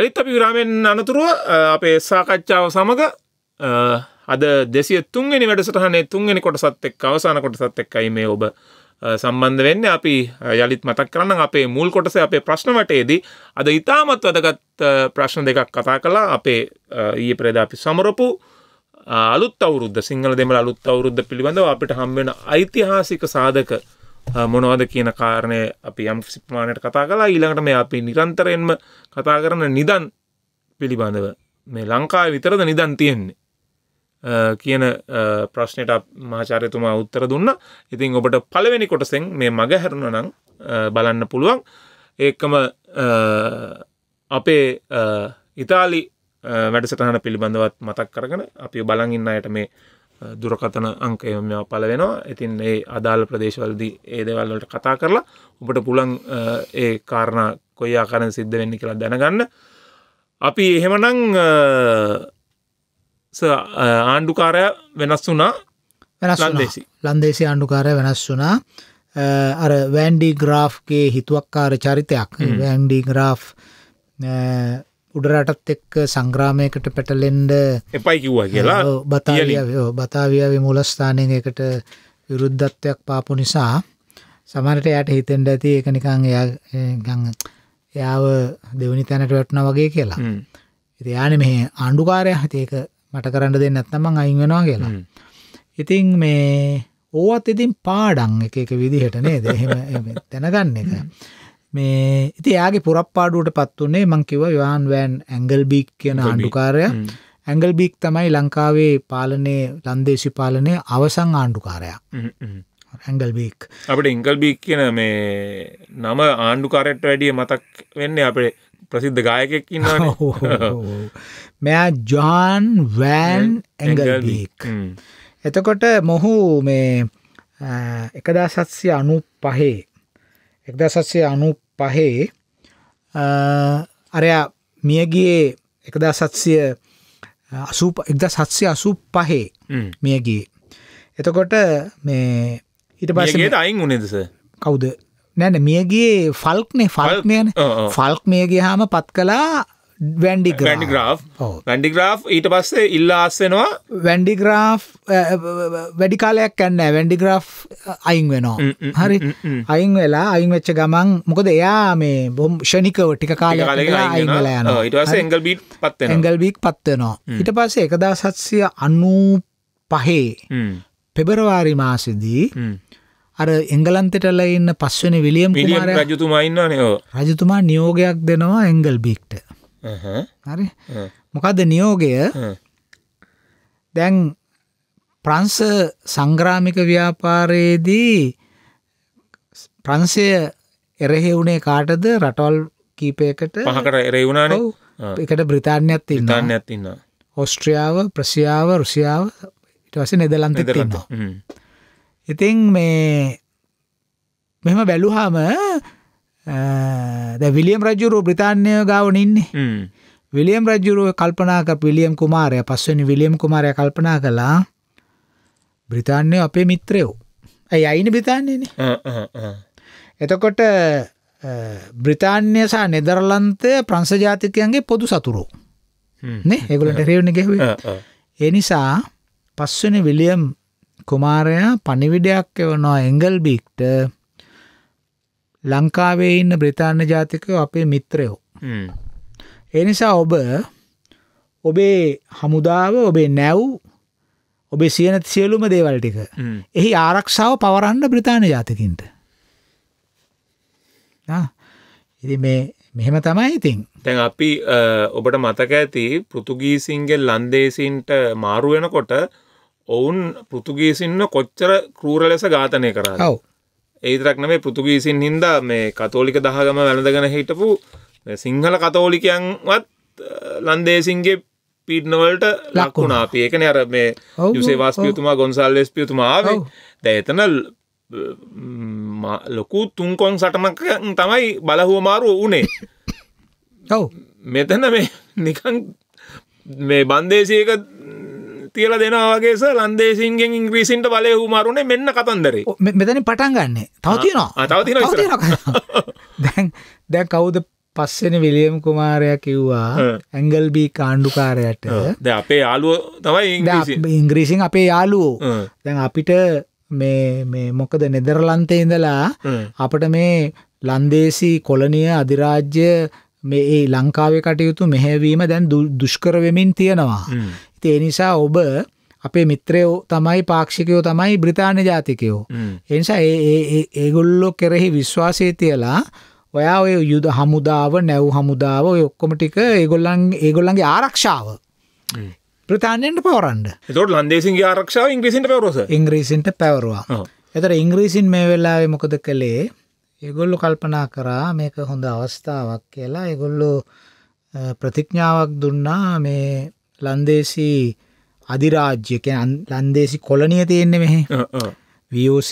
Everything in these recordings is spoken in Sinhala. යළිත් අපි විරාමයෙන් අනතුරුව අපේ සාකච්ඡාව සමග අද 203 වෙනි වැඩසටහනේ 3 වෙනි කොටසත් එක්ක අවසාන කොටසත් එක්කයි මේ ඔබ සම්බන්ධ වෙන්නේ. අපි යළිත් මතක් කරන්නම් අපේ මුල් කොටසේ අපේ ප්‍රශ්න වටේදී අද ඉතාමත් වැදගත් ප්‍රශ්න දෙකක් කතා කළා. අපේ ඊයේ පෙරේදා අපි සමරපු අලුත් අවුරුද්ද සිංහල දෙමළ අලුත් අවුරුද්ද පිළිබඳව අපිට හම් වෙන ඓතිහාසික සාධක මොනවද කියන කාරණය අපි යම් ප්‍රමාණයට කතා කළා. ඊළඟට මේ අපි නිරන්තරයෙන්ම කතා කරන නිදන් පිළිබඳව මේ ලංකාවේ විතරද නිදන් තියෙන්නේ කියන ප්‍රශ්නෙට මහාචාර්යතුමා උත්තර දුන්නා. ඉතින් ඔබට පළවෙනි කොටසෙන් මේ මග හැරුණා නම් බලන්න පුළුවන්. ඒකම අපේ ඉතාලි වැඩසටහන පිළිබඳවත් මතක් කරගෙන අපි බලන් ඉන්න අයට මේ දුරකථන අංකය මෙව පළ වෙනවා. ඉතින් ඒ අදාළ ප්‍රදේශවලදී ඒ දේවල් වලට කතා කරලා ඔබට පුළුවන් ඒ කාරණා කොයි ආකාරයෙන් සිද්ධ වෙන්නේ කියලා දැනගන්න. අපි එහෙමනම් ආණ්ඩුකාරය වෙනස් වුණා. ලන්දේසි ආණ්ඩුකාරය වෙනස් වුණා. අර වැන් ඩි ග්‍රාෆ්ගේ හිතුවක්කාර චරිතයක්. වැන් ඩි ග්‍රාෆ් උඩරටත් එක්ක සංග්‍රාමයකට පැටලෙන්ඩ එපයි කිව්වා කියලා බතාවිය විමූලස්ථානයෙන් එකට විරුද්ධත්වයක් පාපු නිසා සමහරට යට හිතෙන්ඩ ඇති ඒක නිකං එයාව දෙවනි තැනට වැටුණ වගේ කියලා. ඉති යාන මෙ ආණ්ඩුකාරය හතක මට කරන්න දෙන්න ඇත්තමං අයින් වෙනවා කියලා. ඉතින් මේ ඕවත් ඉතින් පාඩන් එක විදිහට නේ දෙහෙම තැනගන්න එක මේ ඉති යාගේ පුරප්පාඩුවට පත් වුණේ මං කිව්වා යොහන් වෑන් ඇන්ගල්බීක් කියන ආණ්ඩුකාරයා. ඇන්ගල්බීක් තමයි ලංකාවේ පාලනයේ ලන්දේසි පාලනයේ අවසන් ආණ්ඩුකාරයා. ඇන්ගල්බීක් අපිට ඇන්ගල්බීක් කියන මේ නම ආණ්ඩුකාරයට වැඩිය මතක් වෙන්නේ අපේ ප්‍රසිද්ධ ගායකයෙක් ඉන්නවනේ. මෙයා ජොහන් වෑන් ඇන්ගල්බීක්. එතකොට මොහු මේ 1795 අරයා මියගියේ 1785 මියගියේ. එතකොට මේ ඊට පස්සේ අයින් වුණේද සර්? කවුද? නෑ මියගියේ ෆල්ක්නේ. ෆල්ක් මිය ගියාම පත් කළා van de Graaff. Van de Graaff ඊට පස්සේ ඉල්ලාස් වෙනවා. වැන් ඩි ග්‍රාෆ් වැඩි කාලයක් යන්නේ වැන් ඩි ග්‍රාෆ් අයින් වෙනවා. හරි. අයින් වෙච්ච ගමන් මොකද එයා මේ බොම් ෂණිකව ටික කාලයක් අයින් වෙලා යනවා. ඊට පස්සේ ඇන්ගල්බීක් පත් වෙනවා. ඊට පස්සේ 1795 පෙබරවාරි මාසෙදී අර එංගලන්තෙටලා ඉන්න පස්වෙනි විලියම් කුමාරයා රජතුමා ඉන්නවනේ. රජතුමා නියෝගයක් දෙනවා ඇන්ගල්බීක්ට. හරි. මොකක්ද නියෝගය? දැන් ප්‍රංශ සංග්‍රාමික ව්‍යාපාරයේදී ප්‍රංශය එරෙහි වුණේ කාටද? රටවල් කීපයකට පහකට එරෙහි වුණානේ. ඒකට බ්‍රිතාන්‍යයත් ඉන්නවා. ඕස්ට්‍රියාව, ප්‍රසියාව, රුසියාව ඊට පස්සේ නෙදර්ලන්තෙත් ඉන්නවා. ඉතින් මේ මෙහෙම බැලුවාම ද විලියම් රජුරුව බ්‍රතාන්ය ගාවන ඉන්නේ. විලියම් රජුරුව කල්පනාක පිලියම් කුමාරය පස්වනි විලියම් කුමාරය කල්පනා කළා බ්‍රතාන්ය අපේ මිත්‍රයෝ ඇයි අයින බ්‍රතාන්යන. එතකොට බ්‍රතාන්ය සහ නෙදරලන්තය ප්‍රංසජාතිකයන්ගේ පොදු සතුරෝ ඒගොලට රෙවණ ගැහුව. එනිසා පස්වනි විලියම් කුමාරයා පනිවිඩයක් එවනවා ඇන්ගල්බීක්ට ලංකාවේ ඉන්න බ්‍රතාන්‍ය ජාතිකයෝ අපේ මිත්‍රයෝ. ඒ නිසා ඔබ ඔබේ හමුදාව ඔබේ නැව් ඔබේ සියන සියලුම දේවල් ටික එහි ආරක්ෂාව පවරන්න බ්‍රතාන්‍ය ජාතිකින්ට. ඉතින් මේ මෙහෙම තමයි ඉතින්. දැන් අපි ඔබට මතක ඇති පෘතුගීසින්ගෙන් ලන්දේසින්ට මාරු වෙනකොට ඔවුන් පෘතුගීසින්ව කොච්චර ක්‍රූර ලෙස ඝාතනය කරාද? ඔව්. ඒතරක් නෙමෙයි පෘතුගීසින් හින්දා මේ කතෝලික දහගම වැළඳගෙන හිටපු සිංහල කතෝලිකයන්වත් ලන්දේසින්ගේ පීඩන වලට ලක් වුණා. අපි ඒකනේ අර මේ යුසේ වාස්පියතුමා ගොන්සාල්වෙස් පියතුමා ආවේ. දැන් එතන ලොකු තුන්කොන් සටනක් තමයි බලහුව මාරු වුණේ. ඔව්. මෙතන මේ නිකන් මේ බන්දේසියක තියලා දෙනවා වගේ සර් ලන්දේසින්ගෙන් ඉංග්‍රීසින්ට බලේ හුමාරුනේ. මෙන්න කතන්දරේ. මෙතනින් පටන් ගන්නෙ. තව තියෙනවා. තව තියෙනවා. දැන් කවුද පස්සෙන විලියම් කුමාරයා කිව්වා ඇන්ගල්බීක් ආණ්ඩුකාරයාට දැන් අපේ යාළුවෝ තමයි ඉංග්‍රීසියෙන් අපේ යාළුවෝ දැන් අපිට මේ මොකද නෙදර්ලන්තේ ඉඳලා අපිට මේ ලන්දේසි කොලොනිය අධිරාජ්‍ය මේ ඒ ලංකාවේ කටයුතු මෙහෙවීම දැන් දුෂ්කර වෙමින් තියෙනවා. ඉතින් ඒ නිසා ඔබ අපේ මිත්‍රයෝ තමයි පාක්ෂිකයෝ තමයි බ්‍රිතාන්‍ය ජාතිකයෝ. ඒ නිසා ඒගොල්ලෝ කෙරෙහි විශ්වාසය තියලා ඔයා ඔය යුද හමුදාව නැව් හමුදාව ඔය ඔක්කොම ටික ඒගොල්ලන්ගේ ආරක්ෂාව බ්‍රිතාන්‍යයන්ට පවරන්න. ඒතකොට ලන්දේසින්ගේ ආරක්ෂාව ඉංග්‍රීසින්ට පැවරුවා. ඉංග්‍රීසින්ට පැවරුවා. ඒතර ඉංග්‍රීසින් මේ වෙලාවේ මොකද කළේ? ඒගොල්ලෝ කල්පනා කරා මේක හොඳ අවස්ථාවක් කියලා ඒගොල්ලෝ ප්‍රතිඥාවක් දුන්නා මේ ලන්දේසි අධිරාජ්‍ය කියන්නේ ලන්දේසි කොලොනිය තියෙන්නේ මෙහි VOC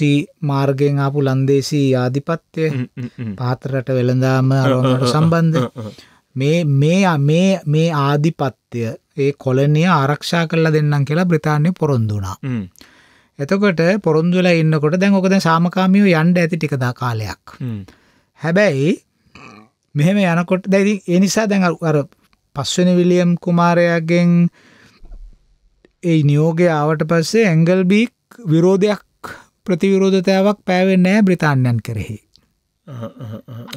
මාර්ගයෙන් ආපු ලන්දේසි ආධිපත්‍ය පාතරට වෙළඳාම අරවන්නට සම්බන්ධ මේ ආධිපත්‍ය ඒ කොලොනිය ආරක්ෂා කරලා දෙන්නම් කියලා බ්‍රිතාන්‍ය පොරොන්දු වුණා. එතකොට පොරොන්දු වෙලා ඉන්නකොට දැන් ඔක දැන් සාමකාමීව යන්න ඇති ටික දා කාලයක්. හැබැයි මෙහෙම යනකොට දැන් ඉතින් ඒ නිසා දැන් අර පස්වෙනි විලියම් කුමාරයාගෙන් ඒ නියෝගය ආවට පස්සේ ඇන්ගල්බීක් විරෝධයක් ප්‍රතිවිරෝධතාවක් පෑවෙන්නේ නැහැ බ්‍රිතාන්‍යයන් කෙරෙහි.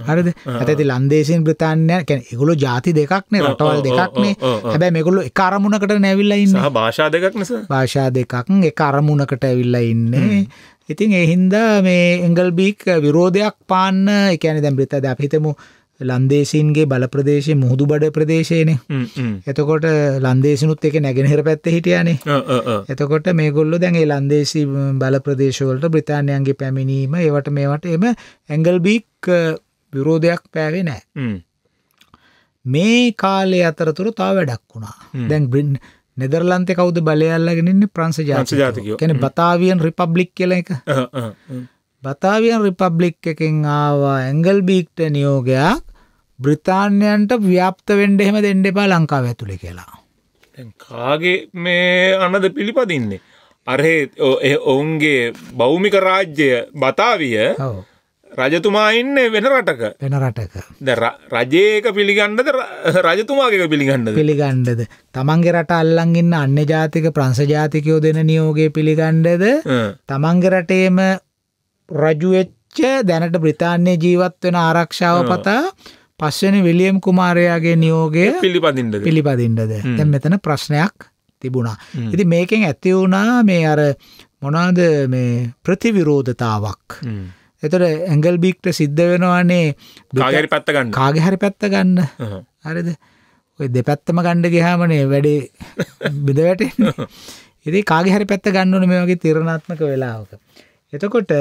හරිද? ඇත්තටම ලන්දේසින් බ්‍රිතාන්‍ය කියන්නේ ඒගොල්ලෝ ಜಾති දෙකක්නේ රටවල් දෙකක්නේ. හැබැයි මේගොල්ලෝ එක අරමුණකට නෑවිලා ඉන්නේ. සහ භාෂා දෙකක්නේ සර්. භාෂා දෙකක් එක අරමුණකට ඇවිල්ලා ඉන්නේ. ඉතින් ඒ හින්දා මේ ඇන්ගල්බීක් විරෝධයක් පාන්න ඒ කියන්නේ දැන් බ්‍රිතාන්‍ය අපි හිතමු ලන්දේසින්ගේ බල ප්‍රදේශයේ මුහුදු බඩ ප්‍රදේශයේනේ. එතකොට ලන්දේසිනුත් ඒකේ නැගෙනහිර පැත්තේ හිටියානේ. එතකොට මේගොල්ලෝ දැන් ඒ ලන්දේසි බල ප්‍රදේශවලට බ්‍රිතාන්‍යයන්ගේ පැමිණීම ඒවට මේවට එම ඇන්ගල්බීක් විරෝධයක් පෑවේ නැහැ. මේ කාලේ අතරතුර තව වැඩක් වුණා. දැන් නෙදර්ලන්තේ කවුද බලය අල්ලගෙන ඉන්නේ? ප්‍රංශ ජාතිකයෝ. කියන්නේ බතාවියන් රිපබ්ලික් කියලා එක. බතාවියන් රිපබ්ලික් එකෙන් ආවා ඇන්ගල්බීක්ට නියෝගයක් බ්‍රිතාන්‍යයන්ට ව්‍යාප්ත වෙන්න එහෙම දෙන්න එපා ලංකාව ඇතුලේ කියලා. දැන් කාගේ මේ අනද පිළිපදින්නේ? අර ඔවුන්ගේ භෞමික රාජ්‍ය බතාවිය රජතුමා ඉන්නේ වෙන රටක. වෙන රටක. දැන් රජේ එක පිළිගන්නද රජතුමාගේ එක පිළිගන්නද? පිළිගන්නද? තමන්ගේ රට අල්ලන් ඉන්න අන්‍ය ජාතික ප්‍රංශ ජාතිකයෝ දෙන නියෝගය පිළිගන්නද? තමන්ගේ රටේම රජු වෙච්ච දැනට බ්‍රිතාන්‍යයේ ජීවත් වෙන ආරක්ෂාව පතා පස්වෙනි විලියම් කුමාරයාගේ නියෝගය පිළිපදින්නද? දැන් මෙතන ප්‍රශ්නයක් තිබුණා. ඉතින් මේකෙන් ඇති වුණා මේ අර මොනවාද මේ ප්‍රතිවිරෝධතාවක්. ඒතර ඇන්ගල්බීක්ට සිද්ධ වෙනවානේ කාගේ හරි පැත්ත ගන්න. කාගේ හරි පැත්ත ගන්න. හරිද? ඔය දෙපැත්තම ගන්න ගියාමනේ වැඩේ බිඳ වැටෙන්නේ. ඉතින් කාගේ හරි පැත්ත ගන්න ඕනේ මේ වගේ තීරණාත්මක වෙලාවක. එතකොට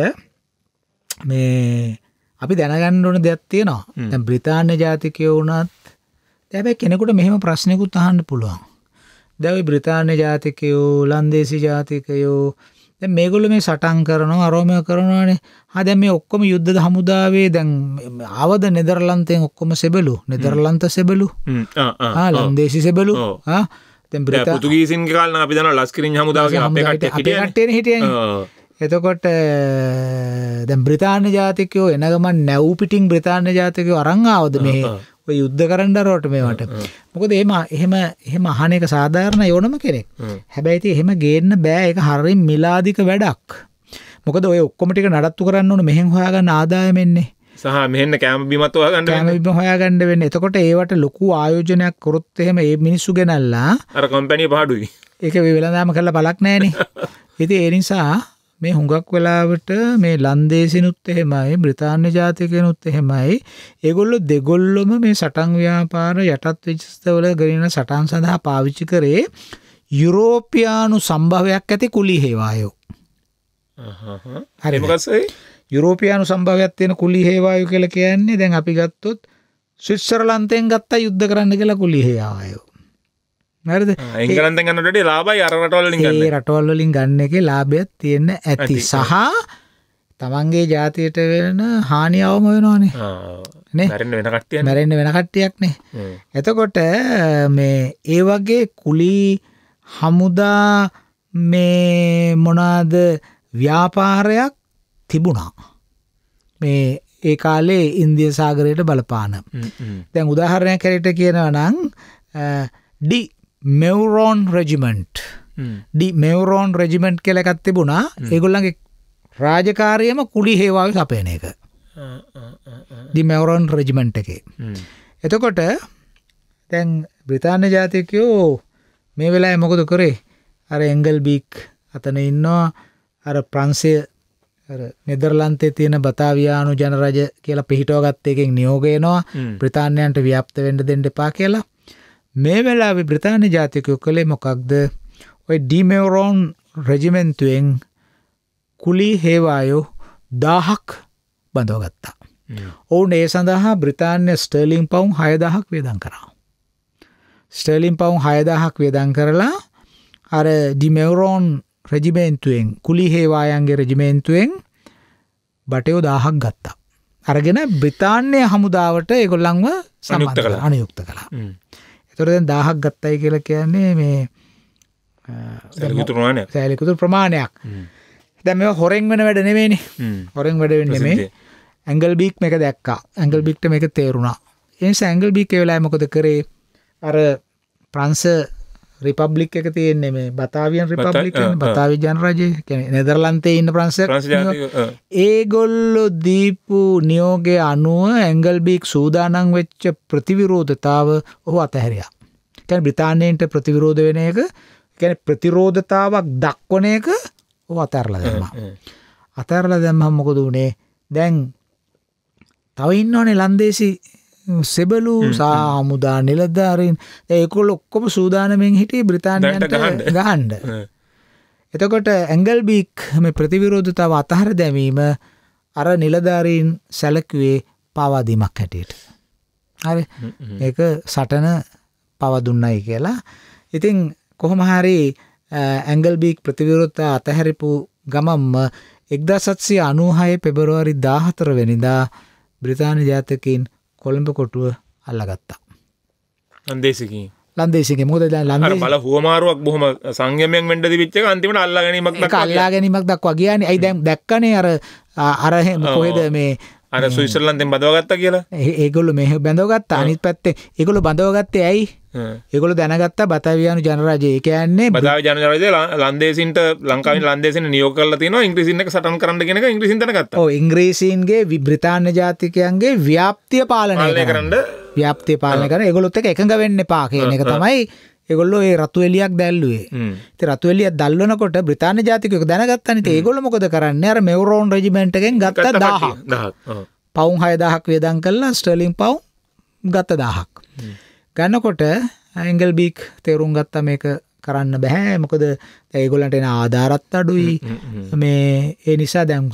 මේ අපි දැනගන්න ඕන දෙයක් තියෙනවා. දැන් බ්‍රිතාන්‍ය ජාතිකයෝ වුණත් හැබැයි කෙනෙකුට මෙහෙම ප්‍රශ්නෙකුත් අහන්න පුළුවන්. දැන් ওই බ්‍රිතාන්‍ය ජාතිකයෝ, ලන්දේසි ජාතිකයෝ දැන් මේගොල්ලෝ මේ සටන් කරනවා, අරෝමය කරනවානේ. ආ දැන් මේ ඔක්කොම යුද්ධ හමුදාවේ දැන් ආවද නෙදර්ලන්තයෙන් ඔක්කොම සෙබළු. නෙදර්ලන්ත සෙබළු. ලන්දේසි සෙබළු. දැන් පෘතුගීසින්ගේ කාලේ නම් අපි දන්නවා ලස්කරින් හමුදාවගේ අපේ කට්ටිය හිටියනේ. එතකොට දැන් බ්‍රිතාන්‍ය ජාතිකයෝ එන ගමන් නැව් පිටින් බ්‍රිතාන්‍ය ජාතිකයෝ අරන් ආවද මේ ඔය යුද්ධ කරන්න ආරවට මේවට. මොකද එහෙම අහන එක සාධාරණ යෝනම කෙනෙක්. හැබැයි ඉතින් එහෙම ගේන්න බෑ. ඒක හරිය මිලාදික වැඩක්. මොකද ඔය ඔක්කොම ටික නඩත්තු කරන්න ඕන මෙහෙන් හොයාගන්න ආදායම එන්නේ. සහ මෙහෙන්න කැම බිමත් හොයාගන්න වෙන්නේ. කැම බිම හොයාගන්න වෙන්නේ. එතකොට ඒවට ලොකු ආයෝජනයක් කරොත් එහෙම මේ මිනිස්සු ගෙනල්ලා අර කම්පැනි පහඩුයි. ඒක වෙලඳාම කරලා බලක් නැහැනේ. ඉතින් ඒ නිසා මේ හුඟක් වෙලාවට මේ ලන්දේසිනුත් එහෙමයි බ්‍රිතාන්‍ය ජාතිකයනුත් එහෙමයි ඒගොල්ලෝ දෙගොල්ලොම මේ සටන් ව්‍යාපාර යටත් විජස්තවල ගණන සටන් සඳහා පාවිච්චි කරේ යුරෝපියානු සම්භවයක් ඇති කුලී හේවායෝ. හරි මොකක්ද ඒ? යුරෝපියානු සම්භවයක් තියෙන කුලී හේවායෝ කියලා කියන්නේ දැන් අපි ගත්තොත් ස්විට්සර්ලන්තයෙන් ගත්තා යුද්ධ කරන්න කියලා කුලී හේවායෝ. හරිද? එංගලන්තෙන් ගන්නට වඩා ලාභයි අර රටවල් වලින් ගන්න. ඒ රටවල් වලින් ගන්න එකේ ලාභයක් තියෙන ඇති. සහ තමන්ගේ ජාතියට වෙන හානියවම වෙනවනේ. නේ? මැරෙන්න වෙන කට්ටියනේ. මැරෙන්න වෙන කට්ටියක්නේ. එතකොට මේ ඒ වගේ කුලී හමුදා මේ මොනවාද ව්‍යාපාරයක් තිබුණා. මේ ඒ කාලේ ඉන්දිය සාගරයට බලපාන. දැන් උදාහරණයක් හැටියට කියනවා නම් de Meuron regiment. De Meuron regiment කියලා එකක් තිබුණා. ඒගොල්ලන්ගේ රාජකාරියම කුලි හේවාවේ සපයන එක. ඩි මෙවුරෝන් රෙජිමන්ට් එකේ. එතකොට දැන් බ්‍රිතාන්‍ය ජාතිකයෝ මේ වෙලාවේ මොකද කරේ? අර ඇන්ගල්බීක් අතන ඉන්නවා. අර ප්‍රංශයේ නෙදර්ලන්තේ තියෙන බතාවියානු ජනරජ කියලා පිහිටවගත්ත එකෙන් නියෝග එනවා බ්‍රිතාන්‍යයන්ට ව්‍යාප්ත වෙන්න දෙන්න එපා කියලා. මේ වෙලාවේ බ්‍රිතාන්‍ය ජාතිකයෝ කළේ මොකක්ද? ඔය ඩිමෙවුරෝන් රෙජිමෙන්ටුවෙන් කුලී හේවායෝ 1000ක් බඳවගත්තා. ඔවුන් ඒ සඳහා බ්‍රිතාන්‍ය ස්ටර්ලින් පවුම් 6000ක් වේදම් කරා. ස්ටර්ලින් පවුම් 6000ක් වේදම් කරලා අර ඩිමෙවුරෝන් රෙජිමෙන්ටුවෙන් කුලි හේවායන්ගේ රෙජිමෙන්ටුවෙන් බටයෝ 1000ක් ගත්තා. අරගෙන බ්‍රිතාන්‍ය හමුදාවට ඒගොල්ලන්ව අනුයුක්ත කළා. ඒතර දැන් 1000ක් ගත්තයි කියලා කියන්නේ මේ සැලකුතු ප්‍රමාණයක්. දැන් මේව හොරෙන් වෙන වැඩ නෙමෙයිනේ. හොරෙන් වැඩ වෙන්නේ නෙමෙයි. ඇන්ගල්බීක් මේක දැක්කා. ඇන්ගල්බීක්ට මේක තේරුණා. ඒ නිසා ඇන්ගල්බීක් ඒ වෙලාවේ මොකද කරේ? අර ප්‍රංශ රිපබ්ලික් එක තියෙන්නේ මේ බතාවියන් රිපබ්ලික් කියන්නේ බතාවිය ජනරජය කියන්නේ නෙදර්ලන්තේ ඉන්න ප්‍රංශයක්. ඒගොල්ලෝ දීපු නියෝගය අනුව ඇන්ගල්බීක් සූදානම් වෙච්ච ප්‍රතිවිරෝධතාව ඔහු අතහැරියා. ඒ කියන්නේ බ්‍රිතාන්‍යයන්ට ප්‍රතිවිරෝධ වෙන එක, කියන්නේ ප්‍රතිරෝධතාවක් දක්වන එක ඔහු අතහැරලා දැම්මා. අතහැරලා දැම්මම මොකද උනේ? දැන් තව ඉන්නෝනේ ලන්දේසි සෙබලු සාමුදා නිලධාරීන්. ඒකොල්ල ඔක්කොම සූදානමෙන් හිටියේ බ්‍රිතාන්‍යයන්ට ගහන්න. එතකොට ඇන්ගල්බීක් මේ ප්‍රතිවිරෝධතාව අතහර දැමීම අර නිලධාරීන් සැලකුවේ පාවාදීමක් හැටියට. හරි. ඒක සටන පවදුන්නයි කියලා. ඉතින් කොහොම හරි ඇන්ගල්බීක් ප්‍රතිවිරෝධතාව අතහැරපු ගමම්ම 1796 පෙබරවාරි 14 වෙනිදා බ්‍රිතාන්‍ය ජාතිකයින් කොළඹ කොටුව අල්ලගත්තා. ලන්දේසිකේ. ලන්දේසිකේ මොකද දැන් ලන්දේසි. අර බල හුවමාරුවක් බොහොම සංයමයෙන් වෙන්න දිවිච්ච එක අන්තිමට අල්ලා ගැනීමක් දක්වා. ඒක අල්ලා ගැනීමක් දක්වා ගියානේ. අයි දැන් දැක්කනේ අර කොහෙද මේ අර ස්විට්සර්ලන්තෙන් බඳවගත්තා කියලා. ඒගොල්ලෝ මේ බඳවගත්තා. අනිත් පැත්තේ ඒගොල්ලෝ බඳවගත්තේ ඇයි? ඒගොල්ලෝ දැනගත්තා බතාවියානු ජනරජය. ඒ කියන්නේ බතාවිය ජනරජය ලන්දේසින්ට ලංකාවෙන් ලන්දේසින් නියෝග කරලා තිනවා ඉංග්‍රීසීන් එක සටන් කරන්න කියන එක ඉංග්‍රීසීන් දැනගත්තා. ඔව් ඉංග්‍රීසීන්ගේ බ්‍රිතාන්‍ය ජාතිකයන්ගේ ව්‍යාප්තිය පාලනය කරන්න ඒගොල්ලොත් එක්ක එකඟ වෙන්න එපා කියන එක තමයි ඒගොල්ලෝ ඒ රතු එළියක් දැල්ලුවේ. ඉතින් රතු එළිය දැල්වනකොට බ්‍රිතාන්‍ය ජාතිකයෝ දැනගත්තානේ. ඉතින් ඒගොල්ලෝ මොකද කරන්නේ? අර මෙවුරෝන් රෙජිමන්ට් එකෙන් ගත්ත 1000ක්. පවුම් 6000ක් වේදම් කළා. ස්ටර්ලින් පවුම් ගත්ත 1000ක්. ගන්නකොට ඇන්ගල්බීක් තේරුම් ගත්තා මේක කරන්න බෑ. මොකද දැන් ඒගොල්ලන්ට එන ආධාරත් අඩුයි. මේ ඒ නිසා දැන්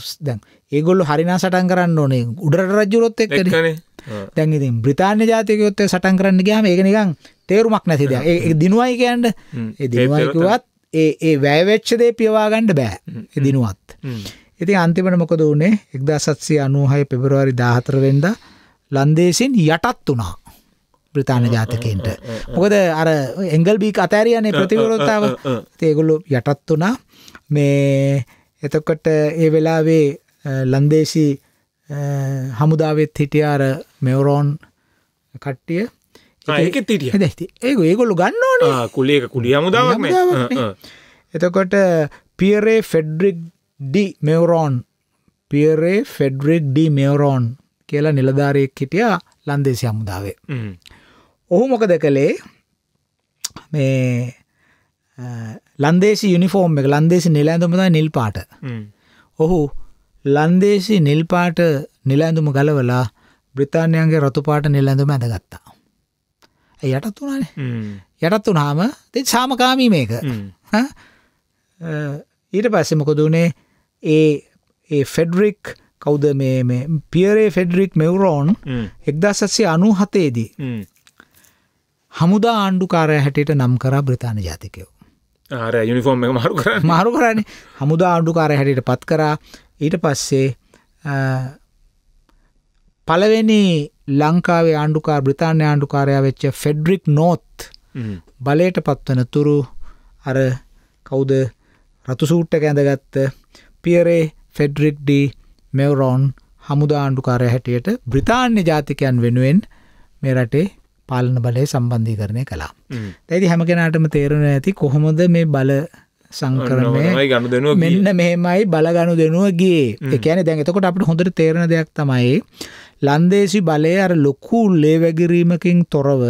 ඒගොල්ලෝ හරිනම් සටන් කරන්න ඕනේ උඩරට රජුරොත් එක්කනේ. දැන් ඉතින් බ්‍රිතාන්‍ය ජාතිකයොත් සටන් කරන්න ගියාම ඒක නිකන් තේරුමක් නැති දෙයක්. ඒක දිනුවයි කියන්නේ. ඒ දිනුවයි කිව්වත් ඒ වැය වෙච්ච දේ පියවා ගන්න බෑ. ඒ දිනුවත්. ඉතින් අන්තිමට මොකද වුනේ? 1796 පෙබරවාරි 14 වෙනිදා ලන්දේසින් යටත් වුණා බ්‍රිතාන්‍ය ජාතිකයන්ට. මොකද අර ඇන්ගල්බීක් අතහැරියානේ ප්‍රතිවිරෝධතාව. ඉතින් ඒගොල්ලෝ යටත් වුණා. මේ එතකොට ඒ වෙලාවේ ලන්දේසි හමුදාවෙත් හිටියා අර මෙවුරෝන් කට්ටිය. ඒගොල්ලෝ ගන්න ඕනේ කුලියක කුලිය හමුදාවක් මේ. එතකොට පියරේ ෆෙඩරික් ඩි මෙවුරෝන් කියලා නිලධාරියෙක් හිටියා ලන්දේසි හමුදාවේ. ඔහු මොකද කළේ? මේ ලන්දේසි යුනිෆෝම් එක ලන්දේසි නිල ඇඳුම තමයි නිල් පාට. ඔහු ලන්දේසි නිල් පාට නිල ඇඳුම ගලවලා බ්‍රිතාන්‍යයන්ගේ රතු පාට නිල ඇඳුම ඇඳගත්තා. යටත් වුණානේ. යටත් වුණාම ඉතින් සාමකාමී මේක. ඊට පස්සේ මොකද උනේ? ඒ ෆෙඩරික් කවුද මේ පියරේ ෆෙඩරික් මෙවුරෝන් 1797 දී හමුදා ආණ්ඩුකාරයා හැටියට නම් කරා බ්‍රිතාන්‍ය ජාතිකයෝ. අර යුනිෆෝම් එක මාරු කරානේ. හමුදා ආණ්ඩුකාරයා හැටියට පත් කරා. ඊට පස්සේ පළවෙනි ලංකාවේ ආණ්ඩුකාර බ්‍රිතාන්‍ය ආණ්ඩුකාරයා වෙච්ච ෆෙඩරික් නෝත් බලයට පත්වන තුරු අර කවුද රතු සූට් එක ඇඳගත්ත පියරේ ෆෙඩරික් ඩි මෙවුරෝන් හමුදා ආණ්ඩුකාරයා හැටියට බ්‍රිතාන්‍ය ජාතිකයන් වෙනුවෙන් මේ රටේ පාලන බලය සම්බන්ධීකරණය කළා. දැන් ඉතින් හැම කෙනාටම තේරෙනවා ඇති කොහොමද මේ බල සංකරණය මෙන්න මෙහෙමයි බල ගනුදෙනුව ගියේ. ඒ කියන්නේ දැන් එතකොට අපිට හොඳට තේරෙන දෙයක් තමයි ලන්දේසි බලය අර ලොකු ලේවැගිරීමකින් තොරව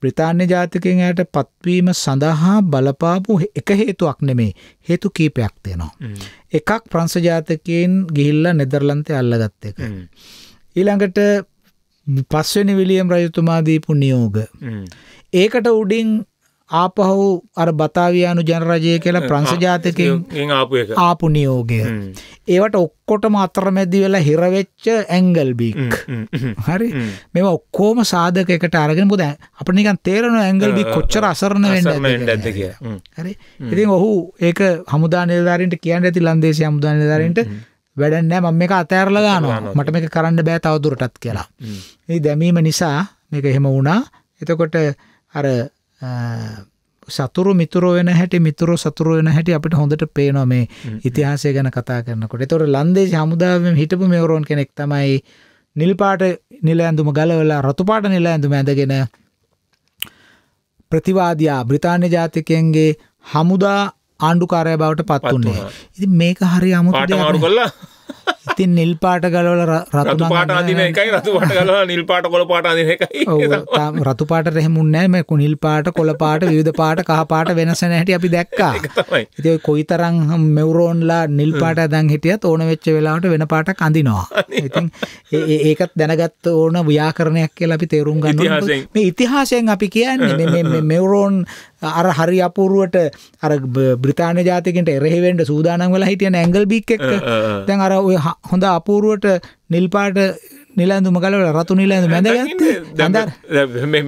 බ්‍රිතාන්‍ය ජාතිකයන් යට පත්වීම සඳහා බලපාපු එක හේතුවක් නෙමෙයි. හේතු කීපයක් තියෙනවා. එකක් ප්‍රංශ ජාතිකයන් ගිහිල්ලා නෙදර්ලන්තේ අල්ලගත්ත එක. ඊළඟට පස්වෙනි විලියම් රජතුමා දීපු නියෝග. ඒකට උඩින් ආපහු අර බතාවියානු ජනරජය කියලා ප්‍රංශ ජාතිකයන් ආපු නියෝගය. ඒවට ඔක්කොටම අතරමැදි වෙලා හිරවෙච්ච ඇන්ගල්බීක්. හරි. මේවා ඔක්කොම සාධකයකට අරගෙන මොකද අපිට නිකන් තේරෙනවා ඇන්ගල්බීක් කොච්චර අසරණ වෙන්නද කියලා. හරි. ඉතින් ඔහු ඒක හමුදා නිලධාරීන්ට කියන්න ඇති ලන්දේසී හමුදා නිලධාරීන්ට වැඩක් නැහැ මම මේක අතෑරලා ගන්නවා. මට මේක කරන්න බෑ තවදුරටත් කියලා. මේ දැමීම නිසා මේක එහෙම වුණා. එතකොට අර සතුරු මිතුරු වෙන හැටි මිතුරු සතුරු වෙන හැටි අපිට හොඳට පේනවා මේ ඉතිහාසය ගැන කතා කරනකොට. ඒතකොට ලන්දේසි හමුදාවෙම හිටපු මෙවරෝන් කෙනෙක් තමයි නිල් පාට නිල ඇඳුම ගලවලා රතු පාට නිල ඇඳුම ඇඳගෙන ප්‍රතිවාදියා බ්‍රිතාන්‍ය ජාතිකයන්ගේ හමුදා ආණ්ඩුකාරය බවට පත් වුණේ. ඉතින් මේක හරි අමුතු දෙයක්. ඉතින් නිල් පාට ගලවලා රතු පාට අඳින එකයි රතු පාට ගලවලා නිල් පාට කොළ පාට අඳින එකයි. ඔව් රතු පාටට එහෙමුන්නේ නැහැ. මේ නිල් පාට කොළ පාට විවිධ පාට කහ පාට වෙනස නැහැටි අපි දැක්කා. ඒක තමයි. ඉතින් ඔය කොයිතරම් මෙවුරෝන්ලා නිල් පාට දැන් හිටියත් ඕන වෙච්ච වෙලාවට වෙන පාටක් අඳිනවා. ඉතින් ඒකත් දැනගත්ත ඕන ව්‍යාකරණයක් කියලා අපි තේරුම් ගන්න ඕනේ. මේ ඉතිහාසයෙන් අපි කියන්නේ මේ මෙවුරෝන් අර හරි අපූර්වට අර බ්‍රිතාන්‍ය ජාතිකයන්ට එරෙහි වෙන්න සූදානම් වෙලා හිටියන ඇන්ගල්බීක් එක්ක දැන් අර ඔය හොඳ අපූර්වට නිල් පාට නිල ඇඳුම ගලවලා රතු නිල ඇඳුම ඇඳගත්තේ මේ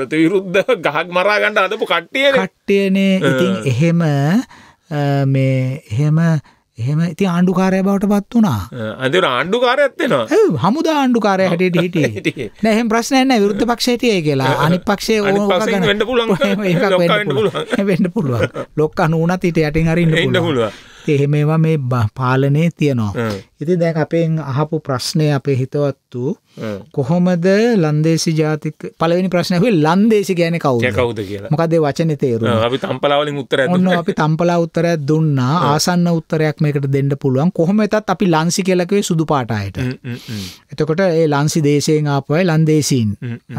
ප්‍රතිවිරුද්ධ ගහක් මරා ගන්න හදපු කට්ටියනේ. ඉතින් එහෙම මේ එහෙම ඉතින් ආණ්ඩුකාරය බවට පත් වුණා. අන්තිම ආණ්ඩුකාරයත් වෙනවා. ඔව් හමුදා ආණ්ඩුකාරය හැටියට හිටියේ. නෑ එහෙම ප්‍රශ්නයක් නෑ විරුද්ධ පක්ෂය හිටියේ කියලා. අනිත් පක්ෂයේ ඕක ගන්න වෙන්න පුළුවන්. ඒක වෙන්න පුළුවන්. ලොක්කා නුණත් ඊට යටින් හරි ඉන්න පුළුවන්. ඉතින් එහෙම ඒවා මේ පාලනේ තියනවා. ඉතින් දැන් අපෙන් අහපු ප්‍රශ්නේ අපේ හිතවත්තු කොහොමද ලන්දේසි ජාතික පළවෙනි ප්‍රශ්නේ අහුවේ ලන්දේසි කියන්නේ කවුද කියලා. මොකද ඒ වචනේ තේරුම. අපි තම්පලා වලින් උත්තරයක් දුන්නා. ඔන්න අපි තම්පලා උත්තරයක් දුන්නා. ආසන්න උත්තරයක් මේකට දෙන්න පුළුවන්. කොහොම වෙතත් අපි ලන්සි කියලා කිව්වේ සුදු පාට අයට. එතකොට ඒ ලන්සි දේශයෙන් ආපු අය ලන්දේසීන්.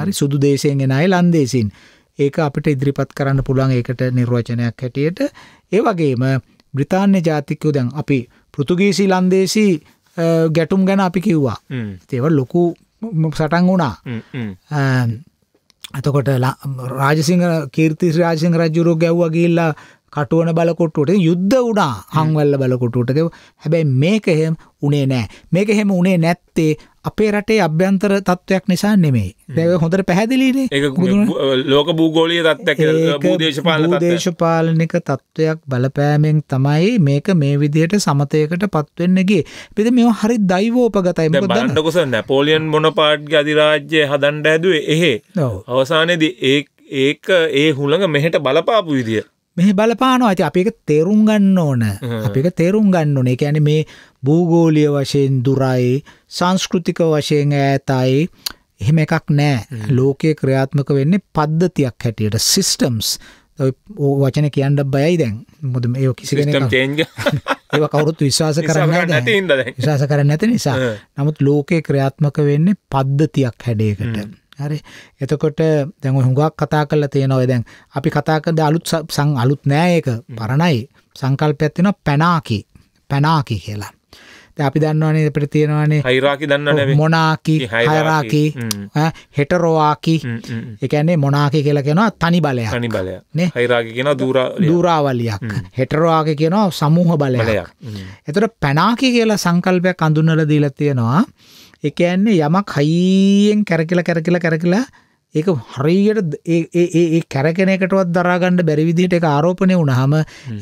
හරි සුදු දේශයෙන් එන අය ලන්දේසීන්. ඒක අපිට ඉදිරිපත් කරන්න පුළුවන් ඒකට නිර්වචනයක් හැටියට. ඒ වගේම බ්‍රිතාන්‍ය ජාතිකයෝ දැන් අපි පෘතුගීසි ලන්දේසි ගැටුම් ගැන අපි කිව්වා. ඒව ලොකු සටන් වුණා. එතකොට රාජසිංහ කීර්ති රාජසිංහ රජුරෝ ගැව්වා ගිහිල්ලා කටුවන බලකොට්ටුවට යුද්ධ වුණා. හංවැල්ල බලකොට්ටුවට. හැබැයි මේක එහෙම උනේ නැහැ. මේක එහෙම උනේ නැත්තේ අපේ රටේ අභ්‍යන්තර තත්ත්වයක් නිසා නෙමෙයි. දැන් හොඳට පැහැදිලිනේ. ඒක ලෝක භූගෝලීය තත්ත්වයක් කියලා භූදේශපාලනික තත්ත්වයක් බලපෑමෙන් තමයි මේක මේ විදිහට සමතයකටපත් වෙන්න ගියේ. ඉතින් මේව හරි දෛවෝපගතයි. මොකද බලන්නකො සර් නැපෝලියන් මොනපාට්ගේ අධිරාජ්‍යය හදන්න හැදුවේ එහෙ. අවසානයේදී ඒ හුළඟ මෙහෙට බලපාපු විදිය. මෙහෙ බලපානවා. ඉතින් අපි ඒක තේරුම් ගන්න ඕන. අපි ඒක තේරුම් ගන්න ඕනේ. ඒ කියන්නේ මේ භූගෝලීය වශයෙන් දුරයි, සංස්කෘතික වශයෙන් ඈතයි. එහෙම එකක් නැහැ. ලෝකයේ ක්‍රියාත්මක වෙන්නේ පද්ධතියක් හැටියට, සිස්ටම්ස්. ඔය වචනේ කියන්න බයයි දැන්. මොකද මේක කිසි කෙනෙක් ඒක කවුරුත් විශ්වාස කරන්නේ නැහැ. විශ්වාස කරන්නේ නැති නිසා. නමුත් ලෝකයේ ක්‍රියාත්මක වෙන්නේ පද්ධතියක් හැඩයකට. හරි. එතකොට දැන් ඔය හුඟක් කතා කරලා තියෙනවා. දැන් අපි කතා කරද්දී අලුත් නෑ ඒක. පරණයි. සංකල්පයක් තියෙනවා පැනාකි. පැනාකි කියලා. දැන් අපි දන්නවනේ අපිට තියෙනවානේ හයිරාකි දන්නවනේ මොනාකි, හයිරාකි, හෙටරෝආකි. ඒ කියන්නේ මොනාකි කියලා කියනවා තනි බලයක්. තනි බලයක්. නේ? හයිරාකි කියනවා දුරාවලියක්. හෙටරෝආකි කියනවා සමූහ බලයක්. එතකොට පැනාකි කියලා සංකල්පයක් අඳුනලා දීලා තියෙනවා. ඒ කියන්නේ යමක් හයියෙන් කැරකිලා ඒක හරියට ඒ කැරකෙන එකටවත් දරා ගන්න බැරි විදිහට ඒක ආරෝපණය වුණාම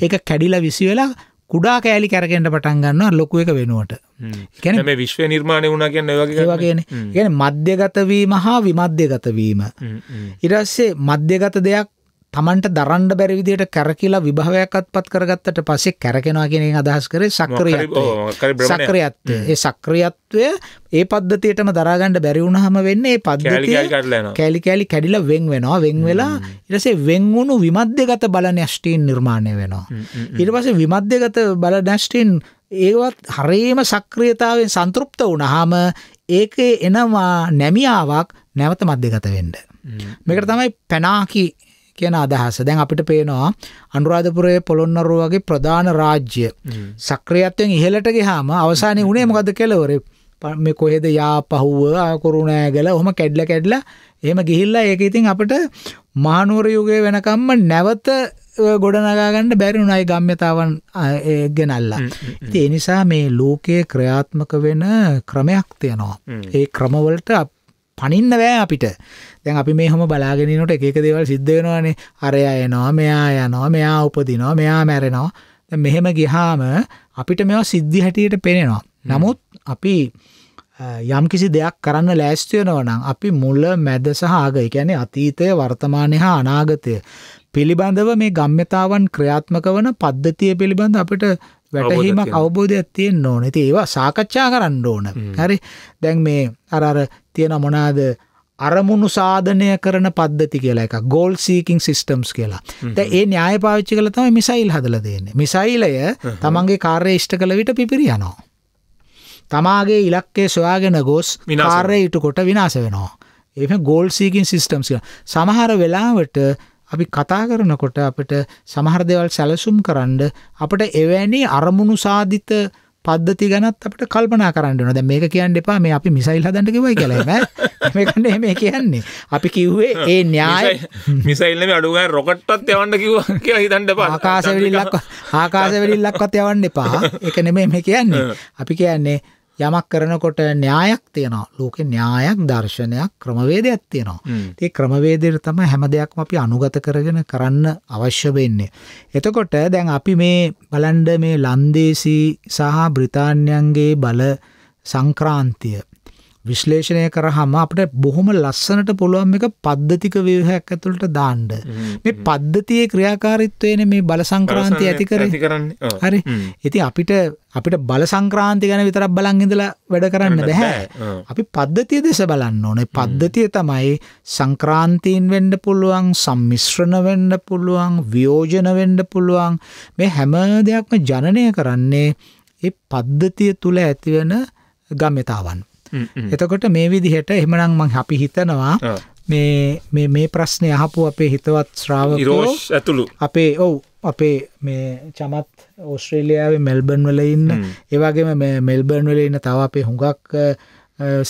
ඒක කැඩිලා විසි වෙලා කුඩා කෑලි කැරකෙන්න පටන් ගන්නවා ලොකු එක වෙනුවට. ඒ කියන්නේ මේ විශ්වය නිර්මාණය වුණා කියන්නේ ඔය වගේ ඒ වගේනේ. ඒ කියන්නේ මධ්‍යගත වීම හා විමධ්‍යගත වීම. ඊට පස්සේ මධ්‍යගත දෙයක් Tamanට දරන්න බැරි විදියට කැරකිලා විභවයක්වත් පත් කරගත්තට පස්සේ කැරකෙනවා කියන එකෙන් අදහස් කරේ සක්‍රියත්වය. ඒ සක්‍රියත්වය ඒ පද්ධතියටම දරා ගන්න බැරි වුණාම වෙන්නේ ඒ පද්ධතිය කැලි කැඩිලා වෙන් වෙනවා. වෙන් වෙලා ඊට පස්සේ වෙන් වුණු විමධ්‍යගත බල නැෂ්ටීන් නිර්මාණය වෙනවා. ඊට පස්සේ විමධ්‍යගත බල නැෂ්ටීන් ඒවත් හරියම සක්‍රියතාවයෙන් සන්තුෂ්ත වුණාම ඒකේ එනවා නැමියාවක් නැවත මධ්‍යගත වෙන්න. මේකට තමයි පැනාකි කියන අදහස. දැන් අපිට පේනවා අනුරාධපුරයේ පොළොන්නරුව වගේ ප්‍රධාන රාජ්‍ය සක්‍රියත්වයෙන් ඉහළට ගියාම අවසානයේ උනේ මොකද්ද කෙලවරේ? මේ කොහෙද යාපහුව කරුණෑගල ඔහම කැඩලා කැඩලා එහෙම ගිහිල්ලා ඒක ඉතින් අපිට මහනුවර යුගයේ වෙනකම්ම නැවත ගොඩනගා ගන්න බැරි උනායි ගම්්‍යතාවන් ගෙනල්ලා. ඉතින් ඒ නිසා මේ ලෝකයේ ක්‍රියාත්මක වෙන ක්‍රමයක් තියෙනවා. ඒ ක්‍රමවලට පනින්න බෑ අපිට. දැන් අපි මේ හැම බලාගෙන ඉනකොට එක එක දේවල් සිද්ධ වෙනවානේ. අරයා එනවා, මෙයා යනවා, මෙයා උපදිනවා, මෙයා මැරෙනවා. දැන් මෙහෙම ගියාම අපිට මේවා සිද්ධි හැටියට පේනවා. නමුත් අපි යම්කිසි දෙයක් කරන්න ලෑස්ති වෙනවා නම් අපි මුල, මැද සහ අග, ඒ කියන්නේ අතීතය, වර්තමානය හා අනාගතය පිළිබඳව මේ ගම්්‍යතාවන් ක්‍රියාත්මක වන පද්ධතිය පිළිබඳ අපිට වැටහීමක් අවබෝධයක් තියෙන්න ඕනේ. ඉතින් ඒවා සාකච්ඡා කරන්න ඕන. හරි. දැන් මේ අර තියෙන මොනවාද අරමුණු සාධනය කරන පද්ධති කියලා එකක්. goal seeking systems කියලා. දැන් ඒ න්‍යාය පාවිච්චි කරලා තමයි මිසයිල් හදලා දෙන්නේ. මිසයිලය තමන්ගේ කාර්යය ඉෂ්ට කළ විට පිපිරි යනවා. තමාගේ ඉලක්කය සොයාගෙන ගොස් කාර්යය ඊට කොට විනාශ වෙනවා. ඒ කියන්නේ goal seeking systems කියලා. සමහර වෙලාවට අපි කතා කරනකොට අපිට සමහර දේවල් සැලසුම් කරන්න අපිට එවැනි අරමුණු සාධිත පද්ධති ගැනත් අපිට කල්පනා කරන්න වෙනවා. දැන් මේක කියන්න එපා මේ අපි මිසයිල් හදන්න කිව්වයි කියලා එහෙම. මේක නේ මේ කියන්නේ. අපි කිව්වේ ඒ න්‍යාය මිසයිල් නෙමෙයි අඩු ගානේ රොකට්වත් යවන්න කිව්වා කියලා හිතන්න එපා. ආකාශ වෙලිල්ලක්වත් යවන්න එපා. ඒක නෙමෙයි මේ කියන්නේ. අපි කියන්නේ යමක් කරනකොට න්‍යායක් තියෙනවා. ලෝකේ න්‍යායක්, දර්ශනයක්, ක්‍රමවේදයක් තියෙනවා. ඒ ක්‍රමවේදයට තමයි හැම දෙයක්ම අපි අනුගත කරගෙන කරන්න අවශ්‍ය වෙන්නේ. එතකොට දැන් අපි මේ බලන්න මේ ලන්දේසී සහ බ්‍රිතාන්‍යයන්ගේ බල සංක්‍රාන්තිය විශ්ලේෂණය කරාම අපිට බොහොම ලස්සනට පුළුවන් මේක පද්ධතික ව්‍යුහයක් ඇතුළට දාන්න. මේ පද්ධතියේ ක්‍රියාකාරීත්වයනේ මේ බල සංක්‍රාන්තිය ඇති කරන්නේ. හරි. ඉතින් අපිට බල සංක්‍රාන්ති ගැන විතරක් බලන් ඉඳලා වැඩ කරන්න බෑ. අපි පද්ධතිය දෙස බලන්න ඕනේ. පද්ධතිය තමයි සංක්‍රාන්තීන් වෙන්න පුළුවන්, සම්මිශ්‍රණ වෙන්න පුළුවන්, වියෝජන වෙන්න පුළුවන්. මේ හැම දෙයක්ම ජනනය කරන්නේ මේ පද්ධතිය තුල ඇතිවන ගම්‍යතාවන්. එතකොට මේ විදිහට එහෙමනම් මම අපි හිතනවා මේ ප්‍රශ්නේ අහපු අපේ හිතවත් ශ්‍රාවකයෝ ඇතුළු අපේ අපේ මේ චමත් ඕස්ට්‍රේලියාවේ මෙල්බර්න් වල ඉන්න ඒ වගේම මේ මෙල්බර්න් වල ඉන්න තව අපේ හුඟක්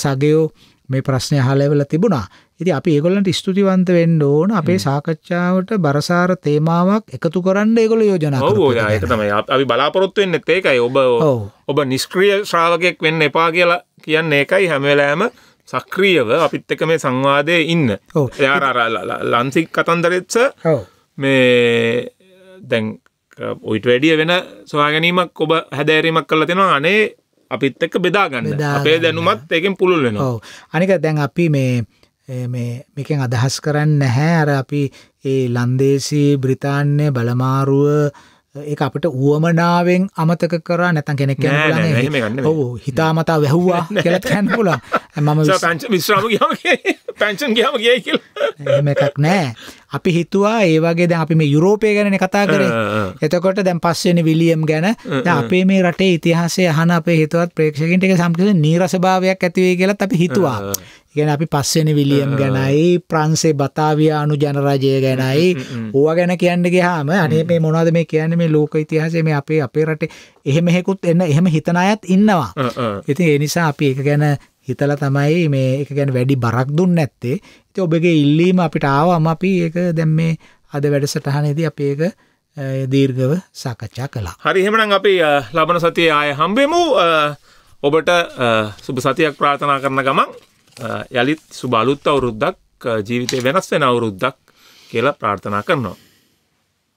සගයෝ මේ ප්‍රශ්නේ අහලා ඉවලා තිබුණා. ඉතින් අපි ඒගොල්ලන්ට ස්තුතිවන්ත වෙන්න ඕන අපේ සාකච්ඡාවට බරසාර තේමාවක් එකතු කරන්න ඒගොල්ලෝ යෝජනා කරනවා. ඔව් ඒක තමයි අපි බලාපොරොත්තු වෙන්නේත් ඒකයි. ඔබ නිෂ්ක්‍රීය ශ්‍රාවකයෙක් වෙන්න එපා කියලා කියන්නේ ඒකයි. හැම වෙලාවෙම සක්‍රීයව අපිත් එක්ක මේ සංවාදයේ ඉන්න. ලාන්සික කතන්දරෙත් මේ දැන් ඔයිට වැඩිය වෙන සොයා ගැනීමක් ඔබ හැදෑරීමක් කරලා තියෙනවා. අනේ අපිත් එක්ක බෙදා ගන්න. අපේ දැනුමත් ඒකෙන් පුළුල් වෙනවා. ඔව්. අනික දැන් අපි මේ මේකෙන් අදහස් කරන්නේ නැහැ අර අපි ඒ ලන්දේසී බ්‍රිතාන්‍ය බලමාරුව ඒක අපිට උවමනාවෙන් අමතක කරා නැත්නම් කෙනෙක් කියන්නේ ඔව් හිතාමතා වැහුවා කියලා කියන්න පුළුවන්. මම පෙන්ෂන් ගියාම ගියයි කියලා. එහෙම එකක් නැහැ. අපි හිතුවා ඒ වගේ දැන් අපි මේ යුරෝපය ගැනනේ කතා කරේ. එතකොට දැන් පස්වෙනි විලියම් ගැන දැන් අපේ මේ රටේ ඉතිහාසය අහන අපේ හිතවත් ප්‍රේක්ෂකයන්ට ඒක සම්පූර්ණ නීරසභාවයක් ඇති වෙයි කියලාත් අපි හිතුවා. ඒ කියන්නේ අපි පස්වෙනි විලියම් ගැනයි ප්‍රංශේ බතාවියානු ජනරජය ගැනයි ඕවා ගැන කියන්න ගියාම අනේ මේ මොනවද මේ කියන්නේ මේ ලෝක ඉතිහාසය මේ අපේ රටේ එහෙම හේකුත් එන්න එහෙම හිතන අයත් ඉන්නවා. ඉතින් ඒ නිසා අපි ඒක ගැන හිතලා තමයි මේ එක ගැන වැඩි බරක් දුන්නේ නැත්තේ. ඉතින් ඔබගේ ඉල්ලීම අපිට ආවම අපි ඒක දැන් මේ අද වැඩසටහනේදී අපි ඒක දීර්ඝව සාකච්ඡා කළා. හරි එහෙනම් අපි ලබන සතියේ ආයෙ හම්බෙමු. ඔබට සුබ සතියක් ප්‍රාර්ථනා කරන ගමන් යලිත් සුබ අලුත් අවුරුද්දක් ජීවිතේ වෙනස් වෙන අවුරුද්දක් කියලා ප්‍රාර්ථනා කරනවා.